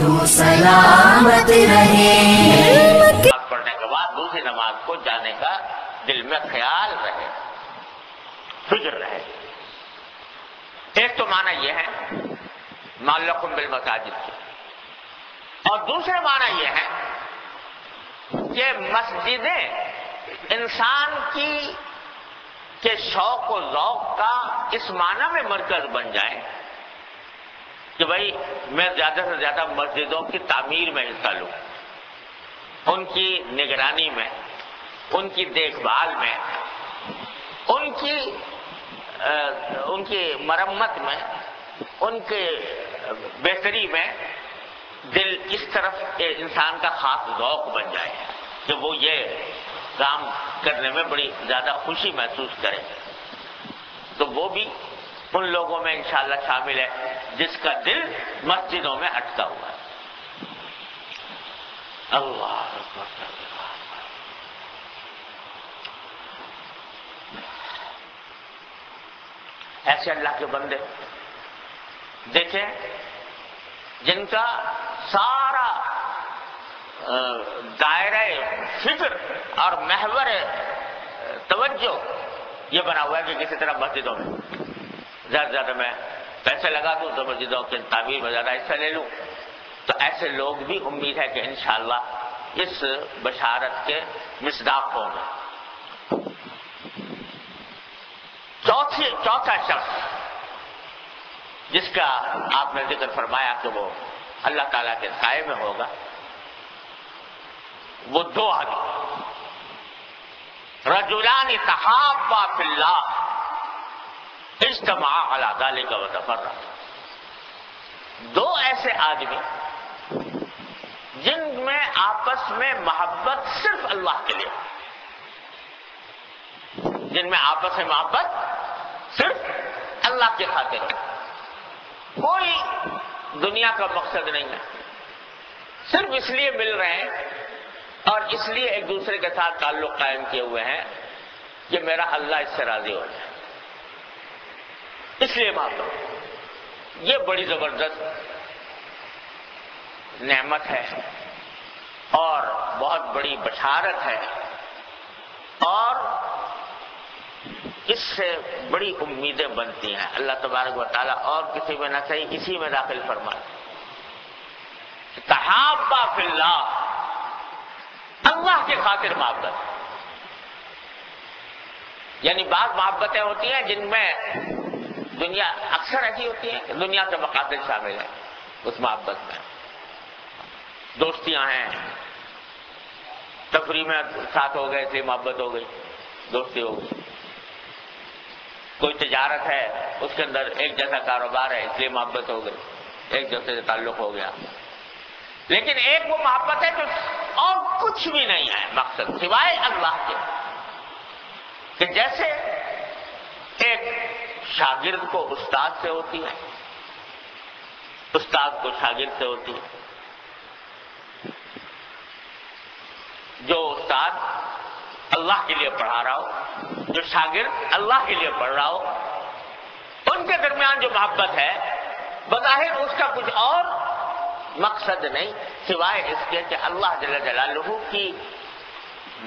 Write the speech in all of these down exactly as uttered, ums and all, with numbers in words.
तू सलामत रहे। पढ़ने के बाद दूसरी नमाज को जाने का दिल में ख्याल रहे, फिक्र रहे। एक तो माना यह है मालकुम बिल मसाजिद, और दूसरा माना यह है कि मस्जिदें इंसान की के शौक और ज़ौक़ का इस माना में मरकज बन जाए कि भाई मैं ज्यादा से ज्यादा मस्जिदों की तामीर में हिस्सा लूं, उनकी निगरानी में, उनकी देखभाल में, उनकी आ, उनकी मरम्मत में, उनके बेहतरी में दिल इस तरफ इंसान का खास ज़ौक़ बन जाए कि वो ये काम करने में बड़ी ज्यादा खुशी महसूस करे। तो वो भी उन लोगों में इंशाअल्लाह शामिल है जिसका दिल मस्जिदों में अटका हुआ है। अल्लाह ऐसे अल्लाह के बंदे देखें जिनका सारा दायरा फिक्र और महवर तवज्जो ये बना हुआ है कि किसी तरह मस्जिदों में ज्यादा ज्यादा मैं पैसे लगा दूं तो मस्जिदों के तामीर में ज्यादा हिस्सा ले लूं। तो ऐसे लोग भी उम्मीद है कि इंशाअल्लाह इस बशारत के मिसदाक होंगे। चौथी चौथा शख्स जिसका आपने जिक्र फरमाया कि वो अल्लाह ताला के साये में होगा, वो दो आदमी रजुलानी तहाब्बा फिल्लाह इज्तमा अला ज़ालिका व तफर्रा, दो ऐसे आदमी जिनमें आपस में मोहब्बत सिर्फ अल्लाह के लिए, जिनमें आपस में मोहब्बत सिर्फ अल्लाह के खातिर है, कोई दुनिया का मकसद नहीं है, सिर्फ इसलिए मिल रहे हैं और इसलिए एक दूसरे के साथ ताल्लुक कायम किए हुए हैं कि मेरा अल्लाह इससे राजी हो जाए, इसलिए मानो। ये बड़ी जबरदस्त नेमत है और बहुत बड़ी बशारत है और इससे बड़ी उम्मीदें बनती हैं। अल्लाह तबारक व तआला और किसी में ना सही इसी में दाखिल फरमाए। तहाब्बा फिल्लाह, अल्लाह के खातिर मोहब्बत। यानी बात मोहब्बतें होती हैं जिनमें दुनिया अक्सर ऐसी होती है कि दुनिया के मकासद शामिल है उस मोहब्बत में, दोस्तियां हैं, तफरी में साथ हो गए इसलिए मोहब्बत हो गई, दोस्ती हो गई। कोई तजारत है, उसके अंदर एक जैसा कारोबार है इसलिए मोहब्बत हो गई, एक दूसरे से ताल्लुक हो गया। लेकिन एक वो मोहब्बत है तो और कुछ भी नहीं है मकसद सिवाय अल्लाह के। कि जैसे एक शागिर्द को उस्ताद से होती है, उस्ताद को शागिर्द से होती है। जो उस्ताद अल्लाह के लिए पढ़ा रहा हो, जो शागिर्द अल्लाह के लिए पढ़ रहा हो, उनके दरमियान जो मोहब्बत है बज़ाहिर उसका कुछ और मकसद नहीं सिवाय इसके कि अल्लाह जल्ल जलालहू की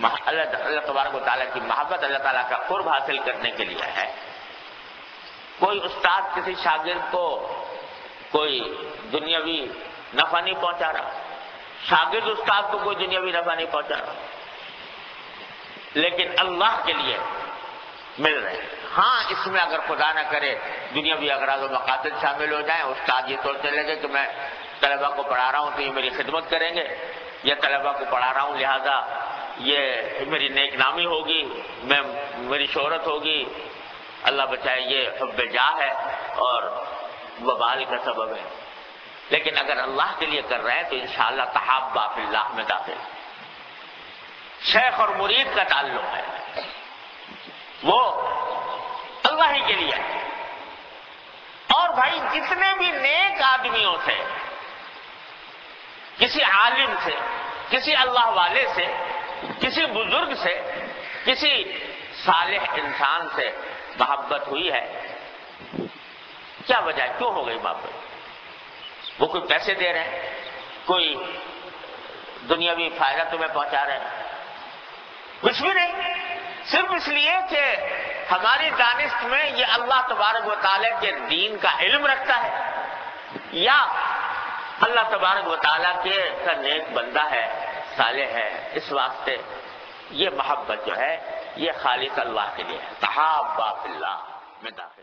अल्लाह तबारक व तआला की मोहब्बत, अल्लाह ताला का कुर्ब हासिल करने के लिए है। कोई उस्ताद किसी शागिर्द को कोई दुनियावी नफा नहीं पहुंचा रहा, शागिर्द उस्ताद को कोई दुनियावी नफा नहीं पहुंचा रहा, लेकिन अल्लाह के लिए मिल रहे हैं। हाँ, इसमें अगर खुदा ना करे दुनियावी अगराज और मकासद शामिल हो जाए, उस्ताद ये सोचने लगे कि मैं तलबा को पढ़ा रहा हूँ तो ये मेरी खिदमत करेंगे, या तलबा को पढ़ा रहा हूँ लिहाजा ये मेरी नेकनामी होगी, मैं मेरी शोहरत होगी, अल्लाह बचाए ये हुब्बे जाह है और वबाल का सबब है। लेकिन अगर अल्लाह के लिए कर रहे हैं तो इंशाअल्लाह तहाब्बा फिल्लाह में दाखिल। शेख और मुरीद का ताल्लुक है, वो अल्लाह ही के लिए है। और भाई जितने भी नेक आदमियों से, किसी आलिम से, किसी अल्लाह वाले से, किसी बुजुर्ग से, किसी सालेह इंसान से मोहब्बत हुई है, क्या वजह क्यों हो गई मोहब्बत? वो कोई पैसे दे रहे हैं, कोई दुनियावी फायदा तुम्हें पहुंचा रहे हैं, कुछ भी नहीं। सिर्फ इसलिए कि हमारी दानिश्त में ये अल्लाह तबारक व तआला के दीन का इल्म रखता है या अल्लाह तबारक व तआला के का नेक बंदा है, सालेह है। इस वास्ते ये मोहब्बत जो है ये खालिक अल्लाह के लिए है, तहाब्बा फिल्लाह में दाखिल।